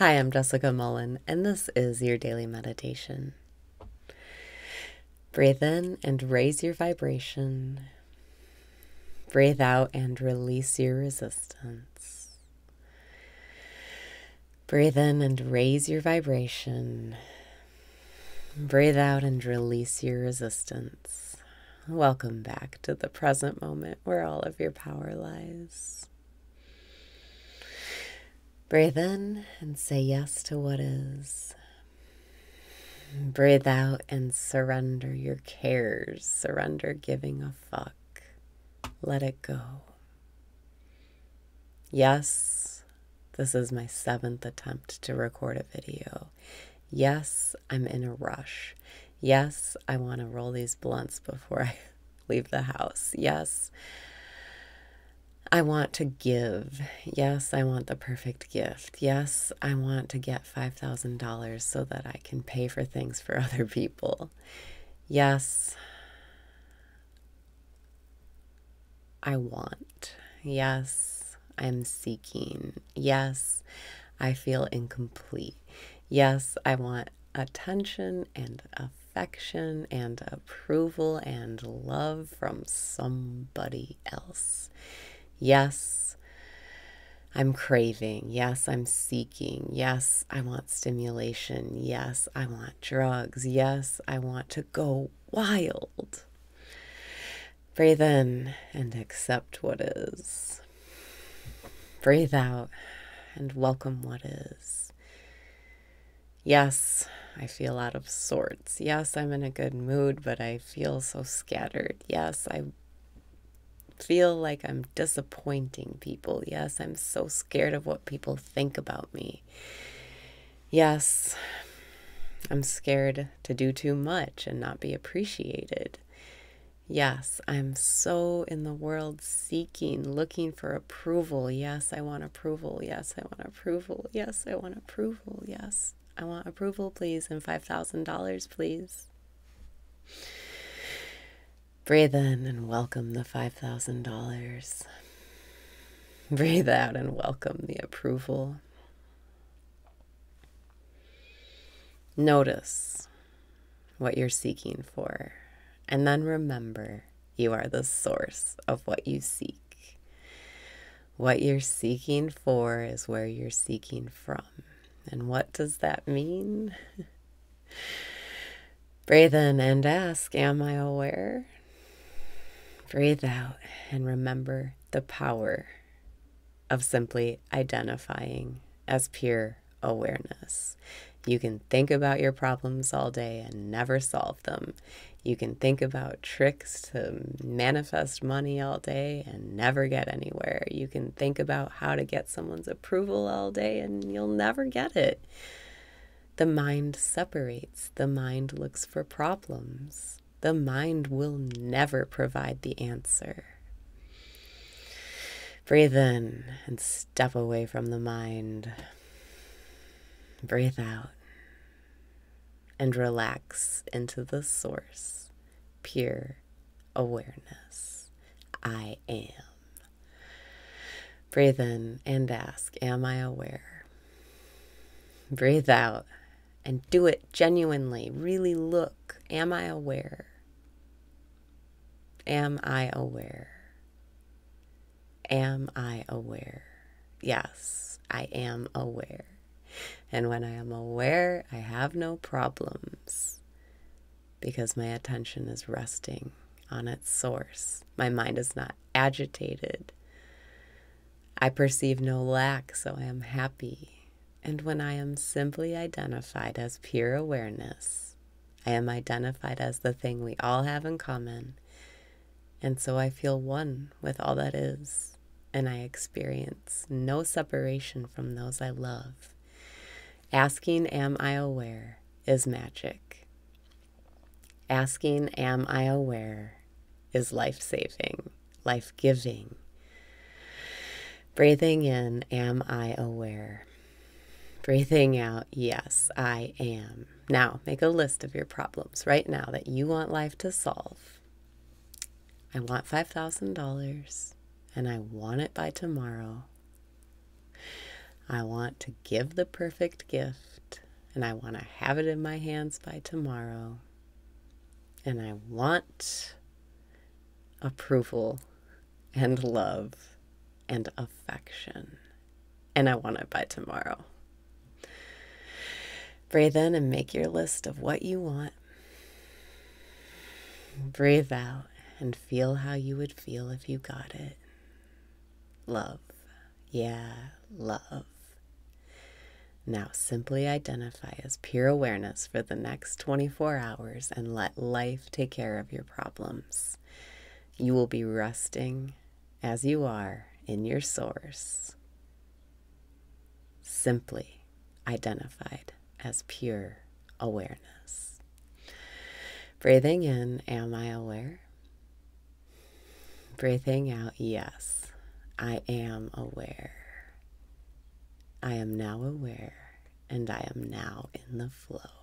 Hi, I'm Jessica Mullen, and this is your daily meditation. Breathe in and raise your vibration. Breathe out and release your resistance. Breathe in and raise your vibration. Breathe out and release your resistance. Welcome back to the present moment where all of your power lies. Breathe in and say yes to what is. Breathe out and surrender your cares. Surrender giving a fuck. Let it go. Yes, this is my 7th attempt to record a video. Yes, I'm in a rush. Yes, I want to roll these blunts before I leave the house. Yes, I want to give. Yes, I want the perfect gift. Yes, I want to get $5,000 so that I can pay for things for other people. Yes, I want. Yes, I'm seeking. Yes, I feel incomplete. Yes, I want attention and affection and approval and love from somebody else. Yes, I'm craving. Yes, I'm seeking. Yes, I want stimulation. Yes, I want drugs. Yes, I want to go wild. Breathe in and accept what is. Breathe out and welcome what is. Yes, I feel out of sorts. Yes, I'm in a good mood, but I feel so scattered. Yes, I feel like I'm disappointing people. Yes, I'm so scared of what people think about me. Yes, I'm scared to do too much and not be appreciated. Yes, I'm so in the world seeking, looking for approval. Yes, I want approval. Yes, I want approval. Yes, I want approval. Yes, I want approval, please, and $5,000, please. Breathe in and welcome the $5,000. Breathe out and welcome the approval. Notice what you're seeking for, and then remember you are the source of what you seek. What you're seeking for is where you're seeking from. And what does that mean? Breathe in and ask, am I aware? Breathe out and remember the power of simply identifying as pure awareness. You can think about your problems all day and never solve them. You can think about tricks to manifest money all day and never get anywhere. You can think about how to get someone's approval all day and you'll never get it. The mind separates. The mind looks for problems. The mind will never provide the answer. Breathe in and step away from the mind. Breathe out and relax into the source, pure awareness. I am. Breathe in and ask, am I aware? Breathe out and do it genuinely. Really look. Am I aware? Am I aware? Am I aware? Yes, I am aware. And when I am aware, I have no problems because my attention is resting on its source. My mind is not agitated. I perceive no lack, so I am happy. And when I am simply identified as pure awareness, I am identified as the thing we all have in common. And so I feel one with all that is, and I experience no separation from those I love. Asking, am I aware, is magic. Asking, am I aware, is life-saving, life-giving. Breathing in, am I aware? Breathing out, yes, I am. Now, make a list of your problems right now that you want life to solve. I want $5,000, and I want it by tomorrow. I want to give the perfect gift, and I want to have it in my hands by tomorrow. And I want approval and love and affection, and I want it by tomorrow. Breathe in and make your list of what you want. Breathe out and feel how you would feel if you got it. Love. Yeah, love. Now simply identify as pure awareness for the next 24 hours and let life take care of your problems. You will be resting as you are in your source. Simply identified as pure awareness. Breathing in, am I aware? Breathing out, yes, I am aware. I am now aware, and I am now in the flow.